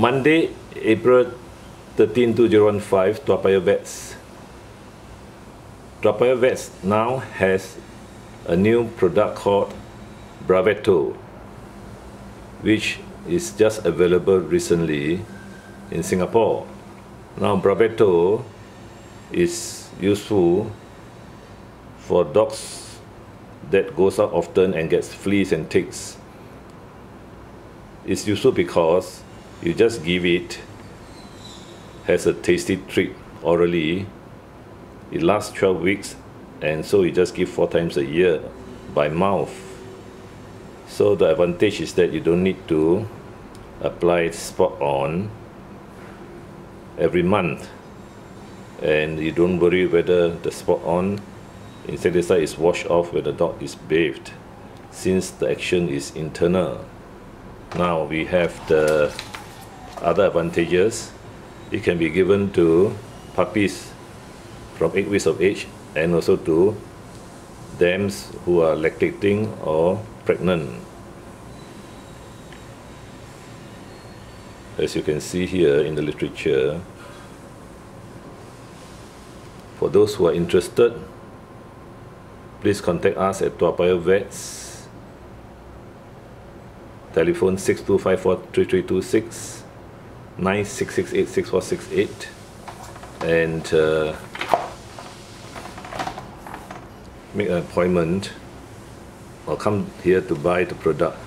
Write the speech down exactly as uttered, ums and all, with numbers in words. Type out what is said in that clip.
Monday, April thirteenth, twenty fifteen, Toa Payoh Vets. Toa Payoh Vets now has a new product called Bravecto, which is just available recently in Singapore. Now, Bravecto is useful for dogs that goes out often and gets fleas and ticks. It's useful because you just give it as a tasty treat orally. It lasts twelve weeks, and so you just give four times a year by mouth. So the advantage is that you don't need to apply it spot on every month, and you don't worry whether the spot on insecticide is washed off when the dog is bathed, since the action is internal. Now we have the other advantages. It can be given to puppies from eight weeks of age, and also to dams who are lactating or pregnant. As you can see here in the literature, for those who are interested, please contact us at Toa Payoh Vets. Telephone six two five four, three three two six, nine six six eight, six four six eight, and uh, make an appointment or come here to buy the product.